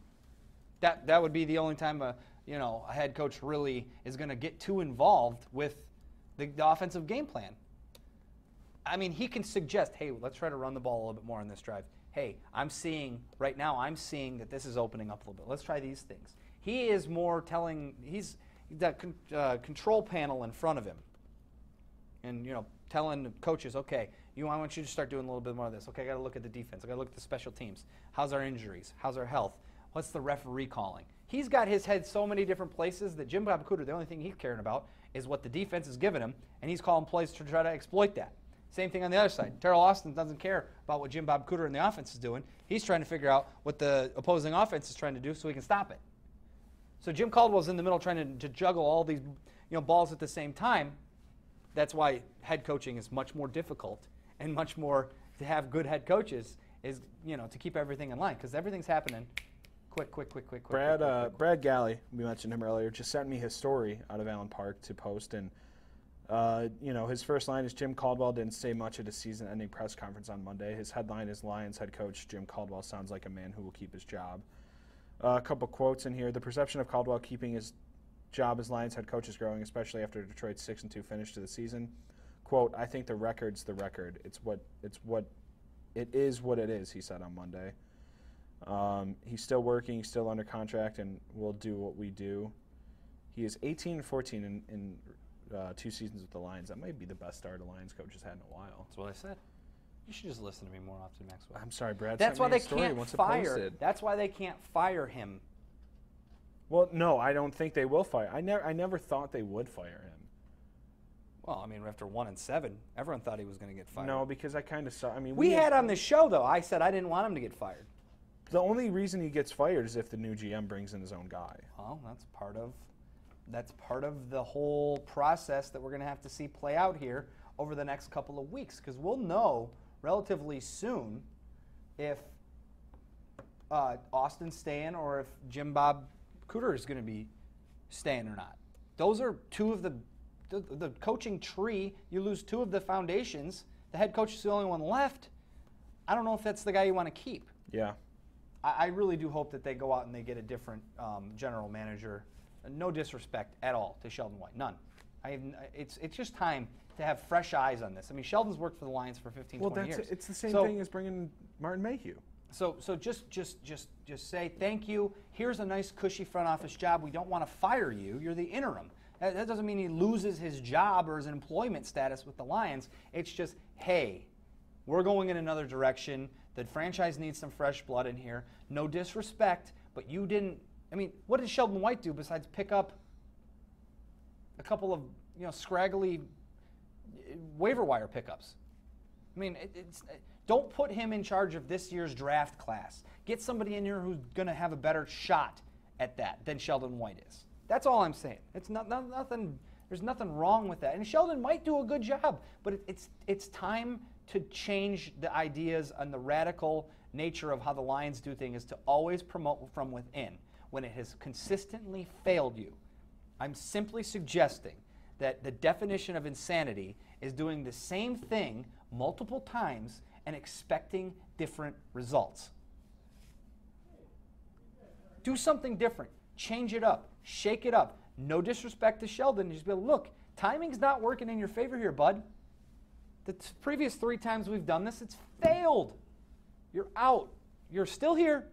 That would be the only time a head coach really is going to get too involved with the offensive game plan. I mean, he can suggest, hey, let's try to run the ball a little bit more on this drive. Hey, right now I'm seeing that this is opening up a little bit. Let's try these things. He is more telling, he's that control panel in front of him. And, telling the coaches, okay, I want you to start doing a little bit more of this. Okay, I got to look at the defense. I got to look at the special teams. How's our injuries? How's our health? What's the referee calling? He's got his head so many different places that Jim Bob Cooter, the only thing he's caring about is what the defense is giving him, and he's calling plays to try to exploit that. Same thing on the other side. Teryl Austin doesn't care about what Jim Bob Cooter and the offense is doing. He's trying to figure out what the opposing offense is trying to do so he can stop it. So Jim Caldwell's in the middle trying to juggle all these balls at the same time. That's why head coaching is much more difficult, and much more to have good head coaches is, to keep everything in line, because everything's happening quick. Brad Galley, we mentioned him earlier, just sent me his story out of Allen Park to post, and his first line is Jim Caldwell didn't say much at his season-ending press conference on Monday. His headline is Lions head coach Jim Caldwell sounds like a man who will keep his job. A couple quotes in here. The perception of Caldwell keeping his job as Lions head coach is growing, especially after Detroit's 6-2 finish to the season. Quote, I think the record's the record. It is what it is, he said on Monday. He's still working, he's still under contract, and we'll do what we do. He is 18-14 in 2 seasons with the Lions. That might be the best start a Lions coach has had in a while. That's what I said. You should just listen to me more often, Maxwell. I'm sorry, Brad. That's why they can't fire him. Well, no, I don't think they will fire. I never thought they would fire him. Well, I mean, after 1-7, everyone thought he was going to get fired. No, because I kind of saw. I mean, we had on the show though. I said I didn't want him to get fired. The only reason he gets fired is if the new GM brings in his own guy. Well, that's part of the whole process that we're going to have to see play out here over the next couple of weeks, because we'll know relatively soon if Austin's staying or if Jim Bob Cooter is going to be staying or not. Those are two of the coaching tree. You lose two of the foundations. The head coach is the only one left. I don't know if that's the guy you want to keep. Yeah. I really do hope that they go out and they get a different general manager. No disrespect at all to Sheldon White. None. It's just time to have fresh eyes on this. I mean, Sheldon's worked for the Lions for 20 years. Well, it's the same thing as bringing Martin Mayhew. So just say thank you. Here's a nice cushy front office job. We don't want to fire you. You're the interim. That doesn't mean he loses his job or his employment status with the Lions. It's just, hey, we're going in another direction. The franchise needs some fresh blood in here. No disrespect, but you didn't. I mean, what did Sheldon White do besides pick up a couple of scraggly waiver wire pickups? I mean, don't put him in charge of this year's draft class. Get somebody in here who's going to have a better shot at that than Sheldon White is. That's all I'm saying. It's not nothing. There's nothing wrong with that. And Sheldon might do a good job, but it's time to change the ideas and the radical nature of how the Lions do things is to always promote from within when it has consistently failed you. I'm simply suggesting that the definition of insanity is doing the same thing multiple times and expecting different results. Do something different. Change it up. Shake it up. No disrespect to Sheldon. You just be like, look, timing's not working in your favor here, bud. The previous 3 times we've done this, it's failed. You're out. You're still here.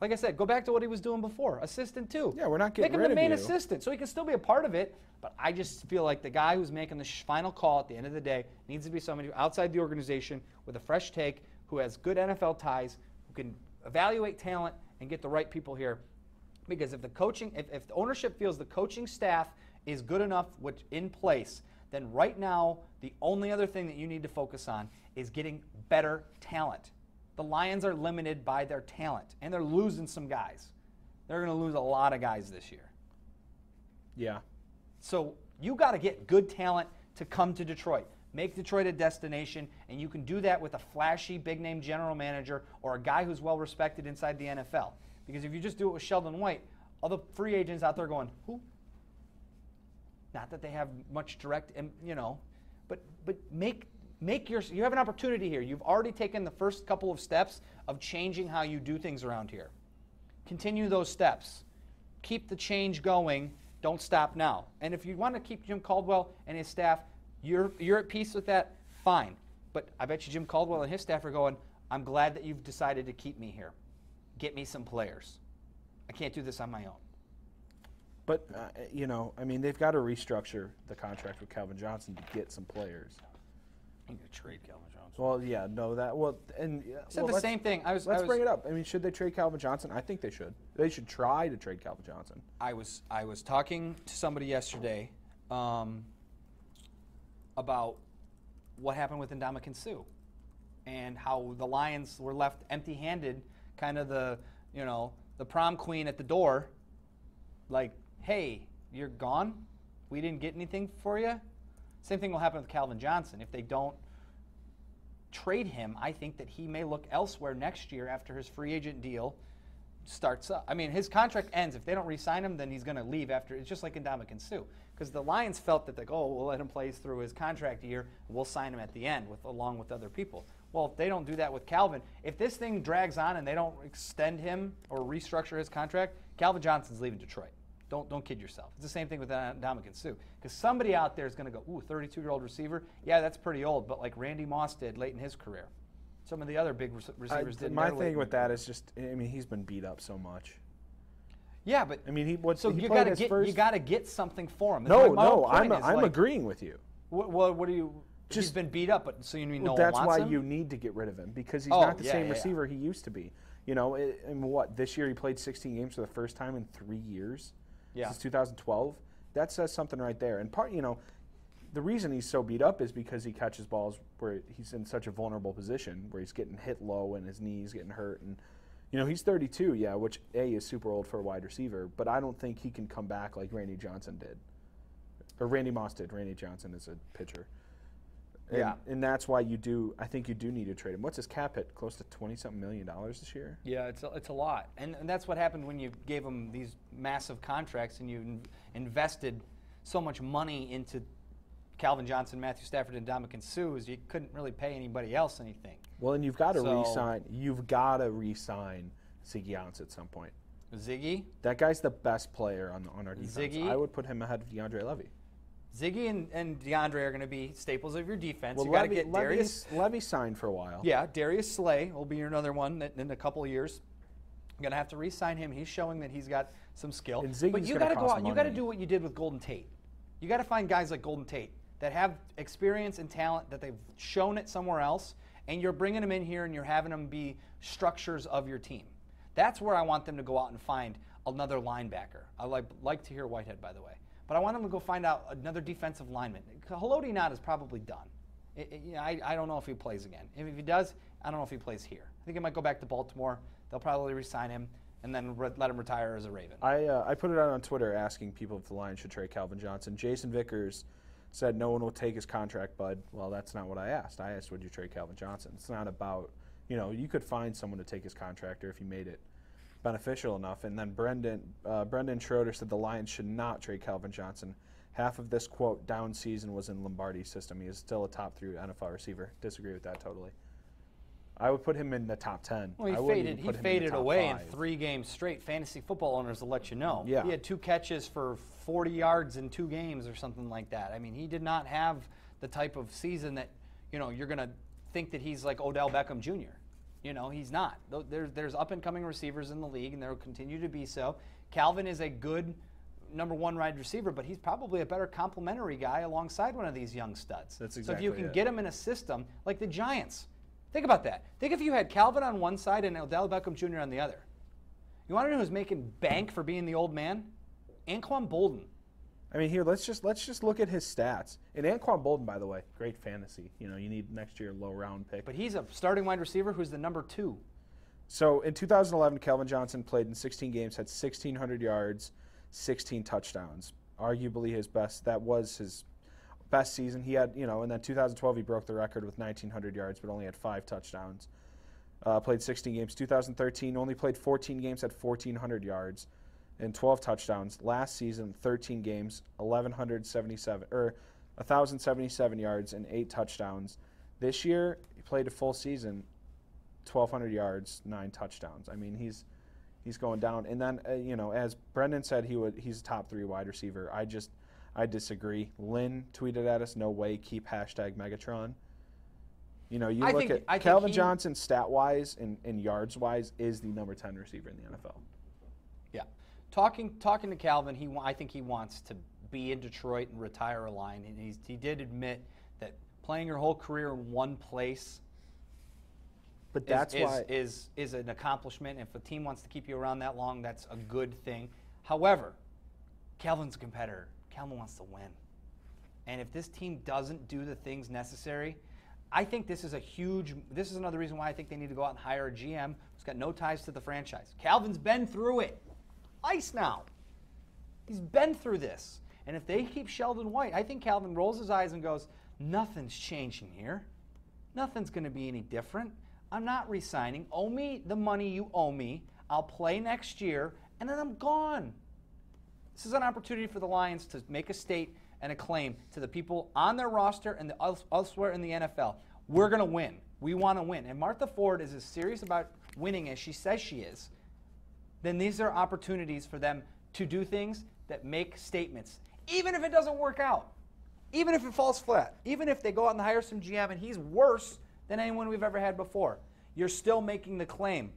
Like I said, go back to what he was doing before. Assistant, too. Yeah, we're not getting rid of you. Make him the main assistant so he can still be a part of it. But I just feel like the guy who's making the final call at the end of the day needs to be somebody outside the organization with a fresh take, who has good NFL ties, who can evaluate talent and get the right people here. Because if the coaching, if the ownership feels the coaching staff is good enough, which in place, then right now the only other thing that you need to focus on is getting better talent. The Lions are limited by their talent, and they're losing some guys. They're going to lose a lot of guys this year. Yeah. So you got to get good talent to come to Detroit. Make Detroit a destination, and you can do that with a flashy, big-name general manager or a guy who's well-respected inside the NFL. Because if you just do it with Sheldon White, all the free agents out there going, who? Not that they have much direct, but make you have an opportunity here. You've already taken the first couple of steps of changing how you do things around here. Continue those steps. Keep the change going. Don't stop now. And if you want to keep Jim Caldwell and his staff, you're at peace with that, fine. But I bet you Jim Caldwell and his staff are going, I'm glad that you've decided to keep me here. Get me some players. I can't do this on my own. But, they've got to restructure the contract with Calvin Johnson to get some players. I'm going to trade Calvin Johnson. Well, yeah, no, that, well, and... Yeah, said well, the same thing. Let's bring it up. I mean, should they trade Calvin Johnson? I think they should. They should try to trade Calvin Johnson. I was talking to somebody yesterday about what happened with Ndamukong Suh and how the Lions were left empty-handed, kind of the prom queen at the door, like, hey, you're gone? We didn't get anything for you? Same thing will happen with Calvin Johnson. If they don't trade him, I think that he may look elsewhere next year after his free agent deal starts up. I mean, his contract ends. If they don't re-sign him, then he's going to leave after. It's just like Ndamukong Suh. Because the Lions felt that, like, oh, we'll let him play through his contract year. We'll sign him at the end along with other people. Well, if they don't do that with Calvin, if this thing drags on and they don't extend him or restructure his contract, Calvin Johnson's leaving Detroit. Don't kid yourself. It's the same thing with Ndamukong Suh. Because somebody out there is going to go, ooh, 32-year-old receiver? Yeah, that's pretty old, but like Randy Moss did late in his career. Some of the other big receivers didn't. My thing with that is just, I mean, he's been beat up so much. Yeah, but I mean, you got to get something for him. I'm agreeing with you. What do you? He's been beat up, but so you mean no one wants him? That's why you need to get rid of him, because he's not the same receiver he used to be. This year he played 16 games for the first time in 3 years. Yeah. Since 2012. That says something right there. And part, the reason he's so beat up is because he catches balls where he's in such a vulnerable position, where he's getting hit low and his knees getting hurt. And, you know, he's 32, yeah, which, A, is super old for a wide receiver, but I don't think he can come back like Randy Johnson did. Or Randy Moss did. Randy Johnson is a pitcher. And, yeah. And that's why you do, I think you do need to trade him. What's his cap hit? Close to $20-something million this year? Yeah, it's a lot. And that's what happened when you gave him these massive contracts and you invested so much money into Calvin Johnson, Matthew Stafford, and Ndamukong Suh, is you couldn't really pay anybody else anything. Well, and you've got to re-sign. You've got to re-sign Ziggy Ounce at some point. Ziggy? That guy's the best player on our defense. Ziggy? I would put him ahead of DeAndre Levy. Ziggy and DeAndre are going to be staples of your defense. Well, you got to get Darius. Levy signed for a while. Yeah, Darius Slay will be another one that in a couple of years. You're going to have to re-sign him. He's showing that he's got some skill. And Ziggy's but you got to go out. You got to do what you did with Golden Tate. You got to find guys like Golden Tate that have experience and talent that they've shown it somewhere else, and you're bringing them in here and you're having them be structures of your team. That's where I want them to go out and find another linebacker. I like to hear Whitehead, by the way. But I want them to go find out another defensive lineman. Haloti Knott is probably done. I don't know if he plays again. If he does, I don't know if he plays here. I think he might go back to Baltimore. They'll probably re-sign him and then let him retire as a Raven. I put it out on Twitter asking people if the Lions should trade Calvin Johnson. Jason Vickers said no one will take his contract, bud. Well, that's not what I asked. I asked, would you trade Calvin Johnson? It's not about, you know, you could find someone to take his contract or if you made it beneficial enough. And then Brendan Schroeder said the Lions should not trade Calvin Johnson. Half of this, quote, down season was in Lombardi's system. He is still a top 3 NFL receiver. Disagree with that totally. I would put him in the top 10. Well, he faded away in 3 games straight. Fantasy football owners will let you know. Yeah. He had 2 catches for 40 yards in 2 games or something like that. I mean, he did not have the type of season that, you know, you're going to think that he's like Odell Beckham Jr. You know, he's not. There's up-and-coming receivers in the league, and there will continue to be so. Calvin is a good number 1 wide receiver, but he's probably a better complementary guy alongside one of these young studs. That's exactly. So if you can get him in a system like the Giants, think about that. Think if you had Calvin on one side and Odell Beckham Jr. on the other. You want to know who's making bank for being the old man? Anquan Boldin. I mean, here, let's just look at his stats. And Anquan Boldin, by the way, great fantasy. You know, you need next year a low-round pick. But he's a starting wide receiver who's the number 2. So in 2011, Calvin Johnson played in 16 games, had 1,600 yards, 16 touchdowns. Arguably his best. That was his best season. He had, you know, and then 2012 he broke the record with 1,900 yards, but only had 5 touchdowns. Played 16 games. 2013 only played 14 games, had 1,400 yards. And 12 touchdowns. Last season, 13 games, 1,077 yards and 8 touchdowns. This year, he played a full season, 1,200 yards, 9 touchdowns. I mean, he's going down. And then, you know, as Brendan said, he's a top 3 wide receiver. I disagree. Lynn tweeted at us, "No way, keep hashtag Megatron." You know, I look at Calvin Johnson stat-wise and yards-wise is the number 10 receiver in the NFL. Yeah. Talking to Calvin, I think he wants to be in Detroit and retire a Lion. And he did admit that playing your whole career in one place is an accomplishment. If a team wants to keep you around that long, that's a good thing. However, Calvin's a competitor. Calvin wants to win. And if this team doesn't do the things necessary, I think this is another reason why I think they need to go out and hire a GM who's got no ties to the franchise. Calvin's been through it. Ice now. He's been through this. And if they keep Sheldon White, I think Calvin rolls his eyes and goes, nothing's changing here. Nothing's going to be any different. I'm not resigning. Owe me the money you owe me. I'll play next year, and then I'm gone. This is an opportunity for the Lions to make a state and a claim to the people on their roster and elsewhere in the NFL. We're going to win. We want to win. And Martha Ford is as serious about winning as she says she is. Then these are opportunities for them to do things that make statements, even if it doesn't work out, even if it falls flat, even if they go out and hire some GM and he's worse than anyone we've ever had before. You're still making the claim,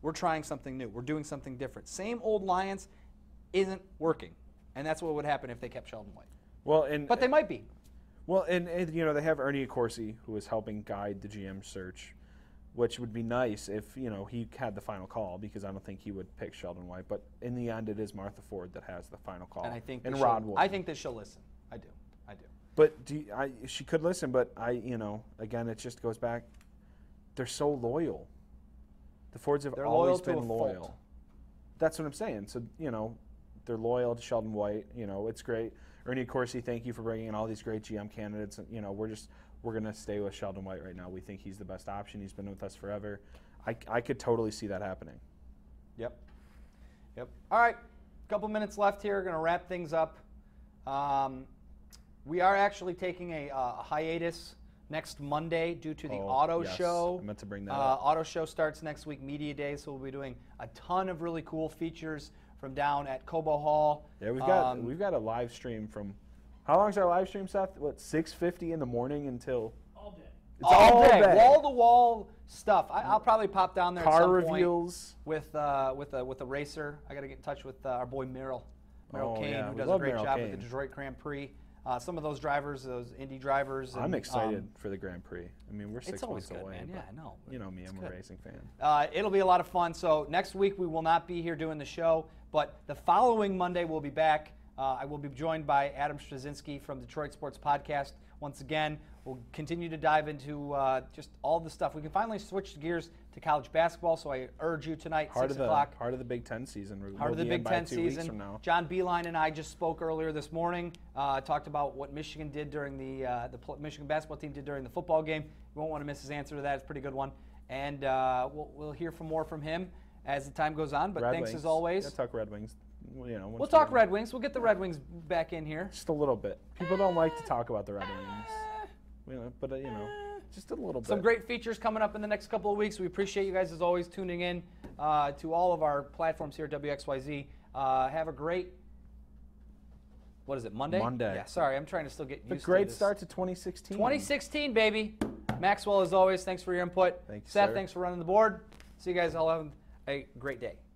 we're trying something new, we're doing something different. Same old Lions isn't working, and that's what would happen if they kept Sheldon White. Well, but they might be. Well, and you know, they have Ernie Accorsi, who is helping guide the GM search, which would be nice if, you know, he had the final call, because I don't think he would pick Sheldon White. But in the end, it is Martha Ford that has the final call. And I think that she'll listen. I do. But she could listen, but you know, again, it just goes back. They're so loyal. The Fords have always been loyal. That's what I'm saying. So, you know, they're loyal to Sheldon White. You know, it's great. Ernie Corsi, thank you for bringing in all these great GM candidates. You know, we're going to stay with Sheldon White right now. We think he's the best option. He's been with us forever. I could totally see that happening. Yep. Yep. All right. A couple minutes left here. We're going to wrap things up. We are actually taking a hiatus next Monday due to the auto show. I meant to bring that up. Auto show starts next week, media day, so we'll be doing a ton of really cool features from down at Cobo Hall. Yeah, we've got a live stream from, how long is our live stream, Seth? What, 6:50 in the morning until? All day. It's all day. Wall-to-wall stuff. I'll probably pop down there at some reveals. Point with a racer. I got to get in touch with our boy Merrill Kane, who does a great job with the Detroit Grand Prix. Some of those drivers, those Indy drivers. I'm excited for the Grand Prix. I mean, we're 6 months away. Man. Yeah, I know. You know me, I'm a racing fan. It'll be a lot of fun. So next week we will not be here doing the show, but the following Monday we'll be back. I will be joined by Adam Straczynski from Detroit Sports Podcast. Once again, we'll continue to dive into just all the stuff. We can finally switch gears to college basketball, so I urge you tonight, 6 o'clock. Heart of the Big Ten season. Heart of the Big Ten season. John Beilein and I just spoke earlier this morning, talked about what Michigan did during the Michigan basketball team did during the football game. You won't want to miss his answer to that. It's a pretty good one. And we'll hear from him as the time goes on. But thanks as always. Yeah, talk Red Wings. You know, we'll talk Red Wings. We'll get the Red Wings back in here. Just a little bit. People don't like to talk about the Red Wings. But, you know, just a little bit. Some great features coming up in the next couple of weeks. We appreciate you guys, as always, tuning in to all of our platforms here at WXYZ. Have a great, what is it, Monday? Monday. Yeah, sorry, I'm trying to still get used to this. A great start to 2016. 2016, baby. Maxwell, as always, thanks for your input. Thanks, Seth, thanks for running the board. See you guys all. Have a great day.